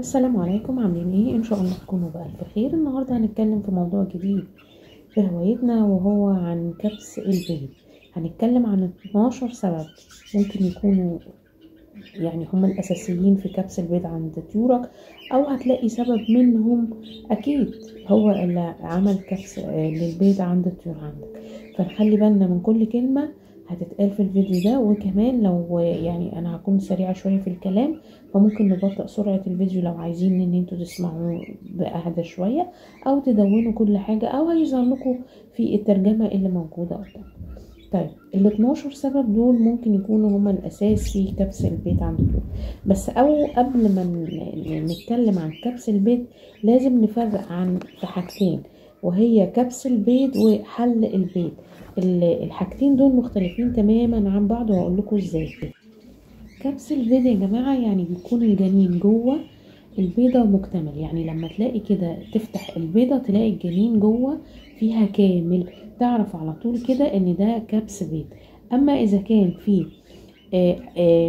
السلام عليكم، عاملين ايه؟ ان شاء الله تكونوا بألف خير. النهارده هنتكلم في موضوع جديد في هوايتنا وهو عن كبس البيض. هنتكلم عن 12 سبب ممكن يكونوا يعني هم الاساسيين في كبس البيض عند طيورك، او هتلاقي سبب منهم اكيد هو اللي عمل كبس للبيض عند الطيور عندك. فنخلي بالنا من كل كلمه هتتقال في الفيديو ده، وكمان لو يعني انا هكون سريعه شويه في الكلام فممكن نبطئ سرعه الفيديو لو عايزين ان انتوا تسمعوه باهدى شويه، او تدونوا كل حاجه، او هيظهر لكم في الترجمه اللي موجوده قدامكم. طيب ال 12 سبب دول ممكن يكونوا هما الاساس في كبس البيض عند الطيور. بس او قبل ما نتكلم عن كبس البيض لازم نفرق عن حاجتين، وهي كبس البيض وحل البيض. الحاجتين دول مختلفين تماما عن بعض وهقول لكم ازاي. كبس البيض يا جماعه يعني بيكون الجنين جوه البيضه مكتمل، يعني لما تلاقي كده تفتح البيضه تلاقي الجنين جوه فيها كامل، تعرف على طول كده ان ده كبس بيض. اما اذا كان فيه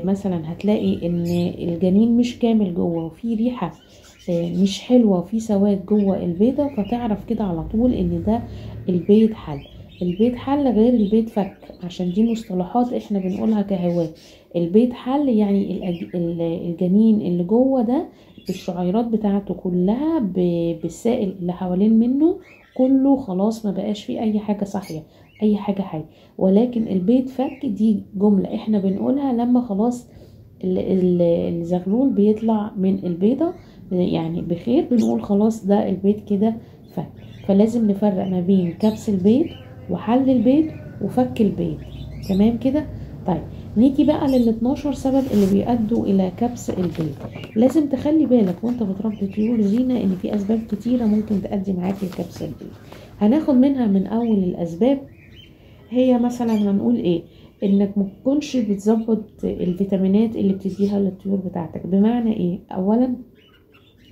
مثلا هتلاقي ان الجنين مش كامل جوه وفي ريحه مش حلوه وفي سواد جوه البيضه، فتعرف كده على طول ان ده البيض حل. البيض حل غير البيض فك، عشان دي مصطلحات احنا بنقولها كهواه. البيض حل يعني الجنين اللي جوه ده الشعيرات بتاعته كلها بالسائل اللي حوالين منه كله خلاص ما بقاش فيه اي حاجه صحيه، اي حاجه حيه. ولكن البيض فك دي جمله احنا بنقولها لما خلاص الزغلول بيطلع من البيضه يعني بخير، بنقول خلاص ده البيض كده فك. فلازم نفرق ما بين كبس البيض وحل البيض وفك البيض، تمام كده؟ طيب نيجي بقى لل 12 سبب اللي بيؤدوا الى كبس البيض. لازم تخلي بالك وانت بتربي طيور زينه ان في اسباب كتيره ممكن تؤدي معاك لكبس البيض. هناخد منها من اول الاسباب، هي مثلا هنقول ايه؟ انك ما تكونش بتظبط الفيتامينات اللي بتديها للطيور بتاعتك. بمعنى ايه؟ اولا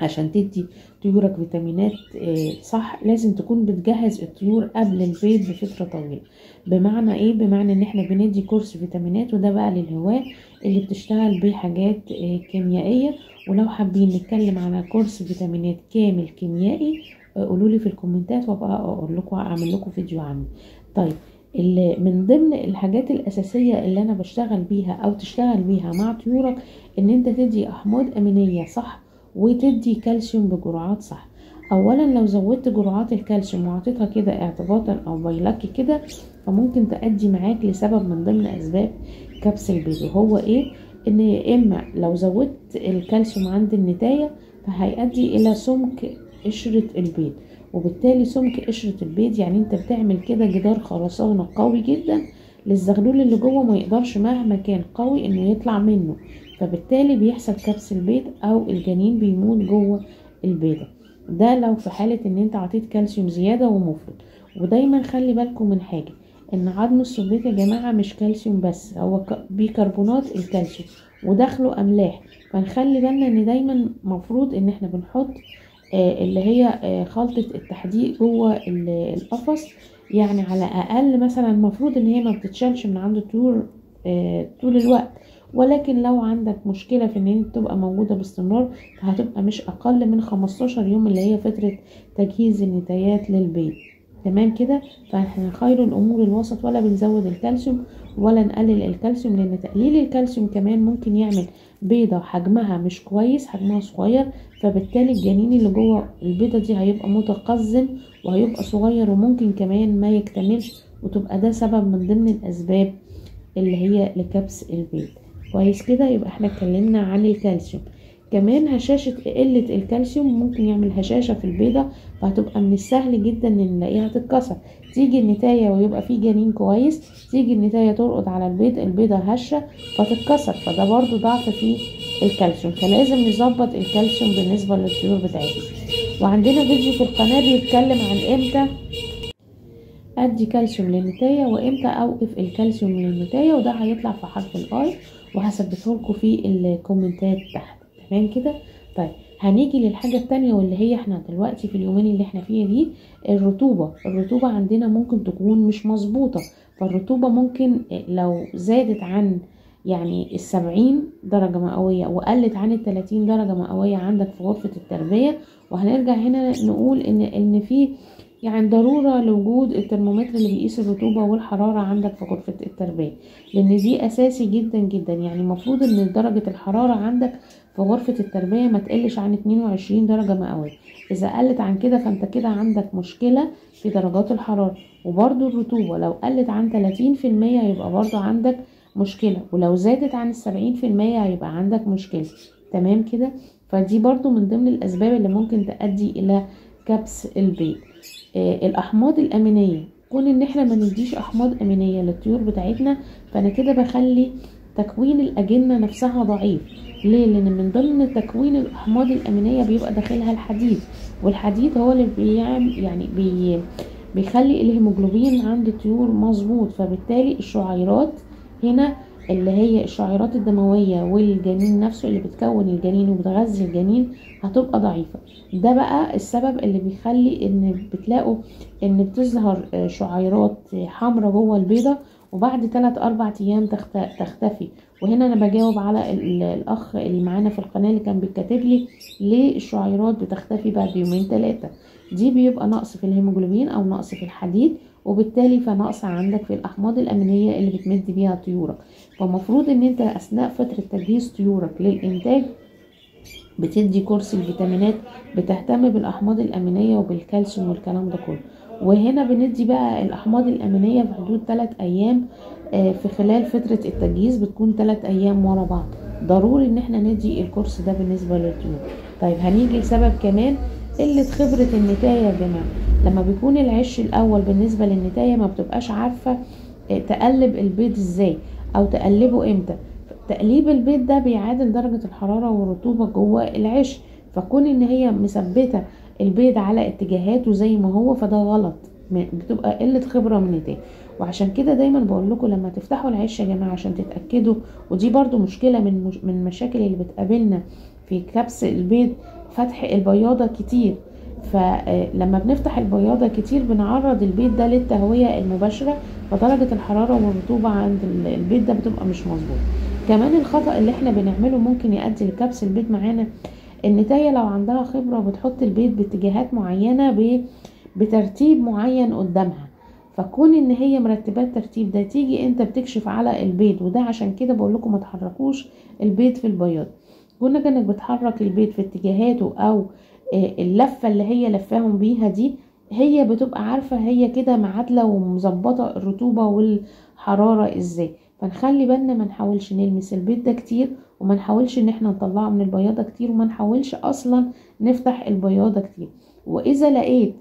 عشان تدي طيورك فيتامينات صح لازم تكون بتجهز الطيور قبل البيض بفتره طويله. بمعنى ايه؟ بمعنى ان احنا بندي كورس فيتامينات، وده بقى للهواة اللي بتشتغل بحاجات كيميائيه. ولو حابين نتكلم على كورس فيتامينات كامل كيميائي قولولي في الكومنتات وابقى اقول لكم اعمل لكم فيديو عنه. طيب اللي من ضمن الحاجات الاساسيه اللي انا بشتغل بيها او تشتغل بيها مع طيورك ان انت تدي احماض امينيه صح، وتدي كالسيوم بجرعات صح. اولا لو زودت جرعات الكالسيوم وعطيتها كده اعتباطا او بايلكي كده فممكن تؤدي معاك لسبب من ضمن اسباب كبس البيض، وهو ايه؟ ان اما لو زودت الكالسيوم عند النتايه فهيؤدي الى سمك قشره البيض، وبالتالي سمك قشره البيض يعني انت بتعمل كده جدار خرسانه قوي جدا للزغلول اللي جوه ما يقدرش مهما كان قوي انه يطلع منه، فبالتالي بيحصل كبس البيض او الجنين بيموت جوه البيضه. ده لو في حاله ان انت عطيت كالسيوم زياده ومفرط. ودايما خلي بالكم من حاجه، ان عظم السبيط يا جماعه مش كالسيوم بس، هو بيكربونات الكالسيوم وداخله املاح، فنخلي بالنا ان دايما مفروض ان احنا بنحط اللي هي خلطه التحديق جوه القفص، يعني على الاقل مثلا المفروض ان هي ما بتتشالش من عند الطيور طول الوقت. ولكن لو عندك مشكله في ان هي تبقى موجوده باستمرار فهتبقى مش اقل من 15 يوم اللي هي فتره تجهيز النتايات للبيض، تمام كده؟ فاحنا خير الامور الوسط، ولا بنزود الكالسيوم ولا نقلل الكالسيوم، لان تقليل الكالسيوم كمان ممكن يعمل بيضه حجمها مش كويس، حجمها صغير، فبالتالي الجنين اللي جوه البيضه دي هيبقى متقزم وهيبقى صغير وممكن كمان ما يكتملش، وتبقى ده سبب من ضمن الاسباب اللي هي لكبس البيض. كويس كده؟ يبقى احنا اتكلمنا عن الكالسيوم. كمان هشاشه، قله الكالسيوم ممكن يعمل هشاشه في البيضه، فهتبقى من السهل جدا ان نلاقيها تتكسر. تيجي النتايه ويبقى في جنين كويس، تيجي النتايه ترقد على البيضه هشه فتتكسر، فده برضو ضعف في الكالسيوم. فلازم نظبط الكالسيوم بالنسبه للطيور بتاعتنا. وعندنا فيديو في القناه بيتكلم عن امتى ادي كالسيوم للنتايه وامتى اوقف الكالسيوم من النتايه، وده هيطلع في حرف الاي وهثبته لكم في الكومنتات تحت، تمام كده؟ طيب هنيجي للحاجه الثانيه واللي هي احنا دلوقتي في اليومين اللي احنا فيها دي الرطوبه عندنا ممكن تكون مش مظبوطه، فالرطوبه ممكن لو زادت عن يعني 70 درجة مئوية وقلت عن 30 درجة مئوية عندك في غرفة التربية. وهنرجع هنا نقول ان في يعني ضرورة لوجود الترمومتر اللي بيقيس الرطوبة والحرارة عندك في غرفة التربية، لان دي اساسي جدا جدا. يعني المفروض ان درجة الحرارة عندك في غرفة التربية ما تقلش عن 22 درجة مئوية، اذا قلت عن كده فانت كده عندك مشكلة في درجات الحرارة. وبرضو الرطوبة لو قلت عن 30% هيبقى برضو عندك مشكلة، ولو زادت عن 70% هيبقى عندك مشكلة. تمام كده؟ فدي برضو من ضمن الاسباب اللي ممكن تؤدي الى كبس البيض. الاحماض الامينية، كون ان احنا ما نديش احماض امينية للطيور بتاعتنا فانا كده بخلي تكوين الاجنة نفسها ضعيف. ليه؟ لان من ضمن تكوين الاحماض الامينية بيبقى داخلها الحديد، والحديد هو اللي بيخلي الهيموجلوبين عند الطيور مظبوط. فبالتالي الشعيرات هنا اللي هي الشعيرات الدموية والجنين نفسه اللي بتكون الجنين وبتغذي الجنين هتبقى ضعيفة. ده بقى السبب اللي بيخلي ان بتلاقوا ان بتظهر شعيرات حمراء جوه البيضة وبعد 3-4 ايام تختفي. وهنا انا بجاوب على الاخ اللي معانا في القناة اللي كان بيتكاتب لي ليه الشعيرات بتختفي بعد 2-3 يوم. دي بيبقى نقص في الهيموجلوبين او نقص في الحديد، وبالتالي فنقص عندك في الاحماض الامينيه اللي بتمد بيها طيورك. فالمفروض ان انت اثناء فتره تجهيز طيورك للانتاج بتدي كورس الفيتامينات، بتهتم بالاحماض الامينيه وبالكالسيوم والكلام ده كله. وهنا بندي بقى الاحماض الامينيه في حدود 3 ايام في خلال فتره التجهيز، بتكون 3 ايام ورا بعض. ضروري ان احنا ندي الكورس ده بالنسبه للطيور. طيب هنيجي لسبب كمان، قله خبره النتايه يا جماعه. لما بيكون العش الاول بالنسبه للنتايه ما بتبقاش عارفه تقلب البيض ازاي او تقلبه امتى. تقليب البيض ده بيعادل درجه الحراره والرطوبه جوه العش، فكون ان هي مثبته البيض على اتجاهاته زي ما هو فده غلط، بتبقى قله خبره من النتايه. وعشان كده دايما بقول لكم لما تفتحوا العش يا جماعه عشان تتاكدوا، ودي برده مشكله من المشاكل اللي بتقابلنا في كبس البيض، فتح البياضه كتير. فلما بنفتح البياضه كتير بنعرض البيض ده للتهويه المباشره، فدرجه الحراره والرطوبه عند البيض ده بتبقى مش مظبوطه. كمان الخطا اللي احنا بنعمله ممكن يؤدي لكبس البيض معانا، النتايه لو عندها خبره بتحط البيض باتجاهات معينه بترتيب معين قدامها، فكون ان هي مرتبات الترتيب ده تيجي انت بتكشف على البيض. وده عشان كده بقول لكم ما تحركوش البيض في البياضه. كونك انك بتحرك البيض في اتجاهاته او اللفه اللي هي لفاهم بيها دي، هي بتبقى عارفه هي كده معادله ومظبطه الرطوبه والحراره ازاي. فنخلي بالنا ما نحاولش نلمس البيض ده كتير، وما نحاولش ان احنا نطلعه من البياضه كتير، وما نحاولش اصلا نفتح البياضه كتير. واذا لقيت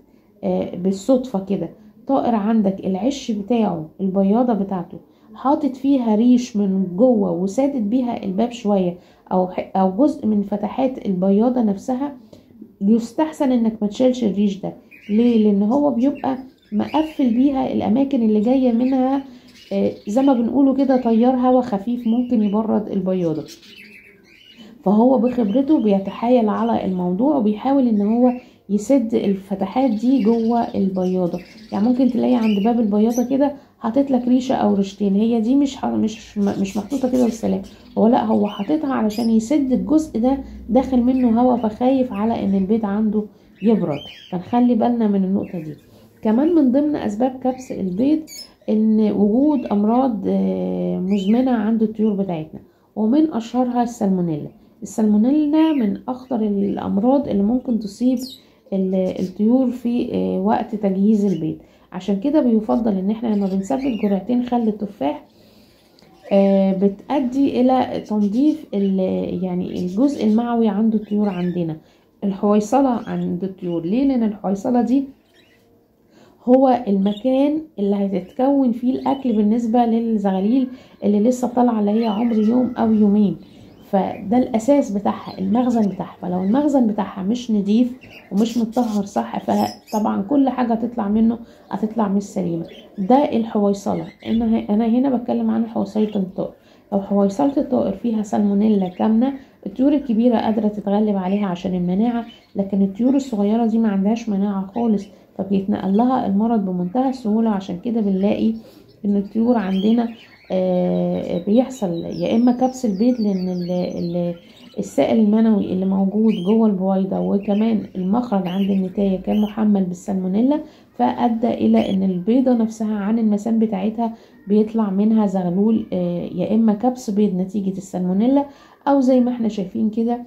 بالصدفه كده طائر عندك العش بتاعه البياضه بتاعته حاطط فيها ريش من جوه وسادت بيها الباب شويه او جزء من فتحات البياضه نفسها، يستحسن انك ما تشيلش الريش ده. ليه؟ لان هو بيبقى مقفل بيها الاماكن اللي جايه منها زي ما بنقوله كده تيار هوا خفيف ممكن يبرد البياضه. فهو بخبرته بيتحايل على الموضوع وبيحاول ان هو يسد الفتحات دي جوه البياضه. يعني ممكن تلاقي عند باب البياضه كده حاطط لك ريشه او ريشتين، هي دي مش محطوطه كده والسلام، هو لا هو حاططها علشان يسد الجزء ده داخل منه هوا، فخايف على ان البيض عنده يبرد. فنخلي بالنا من النقطه دي. كمان من ضمن اسباب كبس البيض ان وجود امراض مزمنه عند الطيور بتاعتنا، ومن اشهرها السالمونيلا. السالمونيلا من اخطر الامراض اللي ممكن تصيب الطيور في وقت تجهيز البيض. عشان كده بيفضل ان احنا لما بنثبت جرعتين خل التفاح بتؤدي الى تنظيف يعني الجزء المعوي عند الطيور، عندنا الحويصله عند الطيور. ليه؟ لان الحويصله دي هو المكان اللي هيتكون فيه الاكل بالنسبه للزغاليل اللي لسه طالعه اللي هي عمر يوم او يومين، فده الاساس بتاعها المخزن بتاعها. فلو المخزن بتاعها مش نضيف ومش متطهر صح فطبعا كل حاجه تطلع منه هتطلع مش سليمه. ده الحويصله، انا هنا بتكلم عن حويصله الطائر. لو حويصله الطائر فيها سالمونيلا كامنه الطيور الكبيره قادره تتغلب عليها عشان المناعه، لكن الطيور الصغيره دي ما عندهاش مناعه خالص فبيتنقل لها المرض بمنتهى السهوله. عشان كده بنلاقي ان الطيور عندنا بيحصل يا اما كبس البيض، لان السائل المنوي اللي موجود جوه البويضه وكمان المخرج عند النتايه كان محمل بالسالمونيلا، فادى الى ان البيضه نفسها عن المسام بتاعتها بيطلع منها زغلول يا اما كبس بيض نتيجه السالمونيلا، او زي ما احنا شايفين كده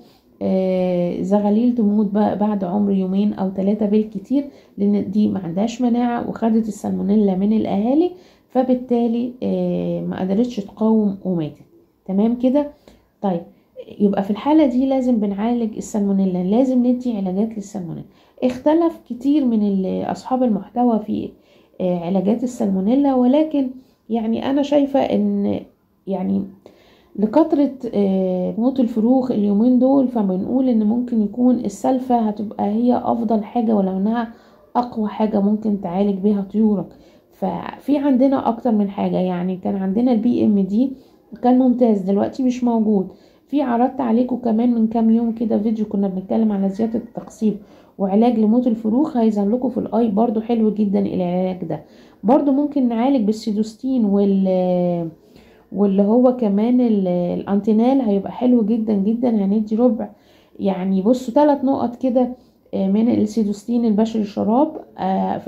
زغاليل تموت بعد عمر 2 أو 3 بالكتير، لان دي ما عندهاش مناعه وخدت السالمونيلا من الاهالي، فبالتالي ما قدرتش تقاوم وماتت. تمام كده؟ طيب يبقى في الحاله دي لازم بنعالج السالمونيلا، لازم ندي علاجات للسالمونيلا. اختلف كتير من اصحاب المحتوى في علاجات السالمونيلا، ولكن يعني انا شايفه ان يعني لكثرة موت الفروخ اليومين دول، فبنقول ان ممكن يكون السلفة هتبقى هي افضل حاجة، ولو انها اقوى حاجة ممكن تعالج بها طيورك. ففي عندنا اكتر من حاجة، يعني كان عندنا الBMD كان ممتاز، دلوقتي مش موجود. في عرضت عليكم كمان من كام يوم كده فيديو كنا بنتكلم على زيادة التقصيب وعلاج لموت الفروخ، هيظهر لكم في الاي، برضو حلو جدا العلاج ده. برضو ممكن نعالج بالسيدوستين واللي هو كمان الانتينال، هيبقى حلو جدا جدا. هندي ربع، يعني بصوا 3 نقط كده من السيدوستين البشري الشراب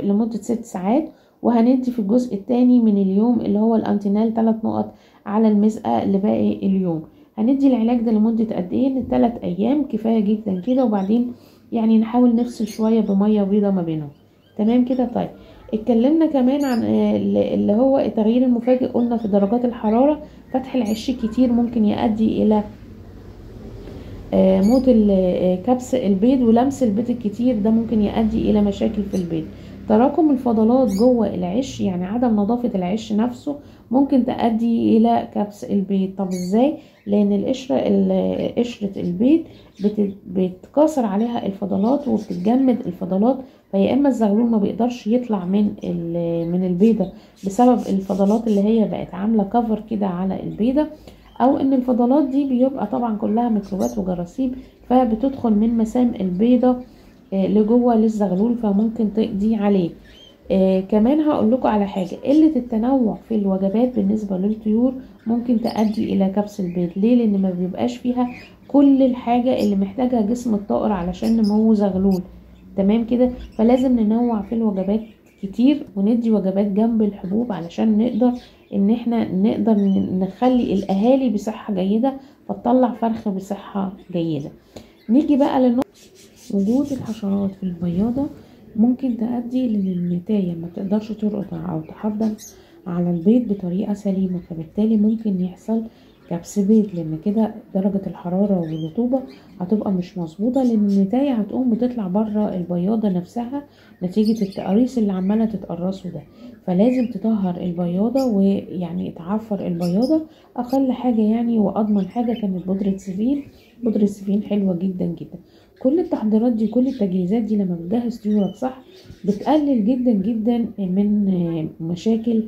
لمدة 6 ساعات، وهندي في الجزء الثاني من اليوم اللي هو الانتينال 3 نقط على المزقة لباقي اليوم. هندي العلاج ده لمدة قد ايه؟ 3 أيام كفاية جدا كده، وبعدين يعني نحاول نفصل شوية بمية بيضة ما بينهم. تمام كده؟ طيب اتكلمنا كمان عن اللي هو التغيير المفاجئ، قلنا في درجات الحرارة، فتح العش كتير ممكن يؤدي الى موت كبس البيض، ولمس البيض الكتير ده ممكن يؤدي الى مشاكل في البيض. تراكم الفضلات جوه العش، يعني عدم نظافة العش نفسه، ممكن تؤدي الى كبس البيض. طب ازاي؟ لان قشرة البيض بتتكاثر عليها الفضلات وبتتجمد الفضلات، فيا اما الزغلول ما بيقدرش يطلع من البيضه بسبب الفضلات اللي هي بقت عامله كفر كده على البيضه، او ان الفضلات دي بيبقى طبعا كلها ميكروبات وجراثيم، فبتدخل من مسام البيضه لجوه للزغلول، فممكن تقضي عليه. كمان هقول لكم على حاجه، قله التنوع في الوجبات بالنسبه للطيور ممكن تؤدي الى كبس البيض. ليه؟ لان ما بيبقاش فيها كل الحاجه اللي محتاجها جسم الطائر علشان نمو زغلول. تمام كده؟ فلازم ننوع في الوجبات كتير، وندي وجبات جنب الحبوب علشان نقدر ان احنا نقدر نخلي الاهالي بصحه جيده، فتطلع فرخ بصحه جيده. نيجي بقى للنقطه، وجود الحشرات في البياضه ممكن تؤدي للنتايه ما تقدرش ترقد او تحضن على البيض بطريقه سليمه، فبالتالي ممكن يحصل كبس بيض، لان كده درجه الحراره والرطوبه هتبقى مش مظبوطه، لان النتايه هتقوم بتطلع بره البياضه نفسها نتيجه التقاريص اللي عماله تتقرصه ده. فلازم تطهر البياضه، ويعني تعفر البياضه. اقل حاجه يعني واضمن حاجه كانت بودره سفين. بودره سفين حلوه جدا جدا. كل التحضيرات دي، كل التجهيزات دي لما بتجهز طيورك صح بتقلل جدا جدا من مشاكل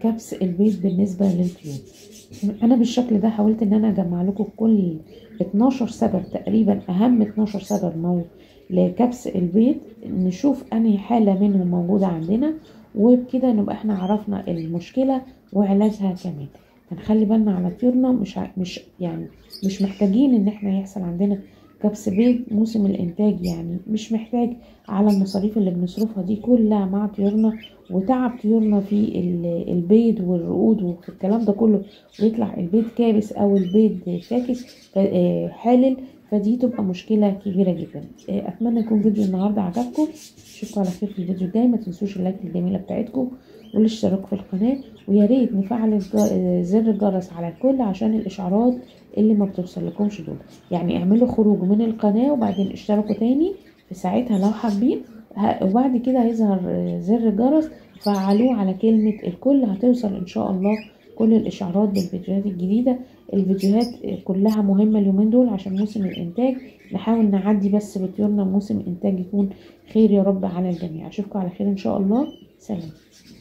كبس البيض بالنسبه للطيور. انا بالشكل ده حاولت ان انا اجمع لكم كل 12 سبب تقريبا، اهم 12 سبب لكبس البيض، نشوف انهي حاله منهم موجوده عندنا، وبكده نبقى احنا عرفنا المشكله وعلاجها. كمان هنخلي بالنا على طيورنا، مش محتاجين ان احنا يحصل عندنا كبس بيض. موسم الانتاج يعني مش محتاج على المصاريف اللي بنصرفها دي كلها مع طيورنا وتعب طيورنا في البيض والرقود والكلام ده كله، ويطلع البيض كابس او البيض فاكس حالل، فدي تبقى مشكله كبيره جدا. اتمنى يكون فيديو النهارده عجبكم، اشوفكم على خير في الفيديو الجاي. ما تنسوش اللايك الجميله بتاعتكم والاشتراك في القناه، ويا ريت نفعل زر الجرس على الكل عشان الاشعارات اللي ما بتوصل لكمش دول. يعني اعملوا خروج من القناه وبعدين اشتركوا تاني في ساعتها لو حابين، وبعد كده هيظهر زر الجرس، فعلوه على كلمه الكل، هتوصل ان شاء الله كل الاشعارات بالفيديوهات الجديده. الفيديوهات كلها مهمه اليومين دول عشان موسم الانتاج، نحاول نعدي بس بطيورنا موسم انتاج يكون خير يا رب على الجميع. اشوفكم على خير ان شاء الله. سلام.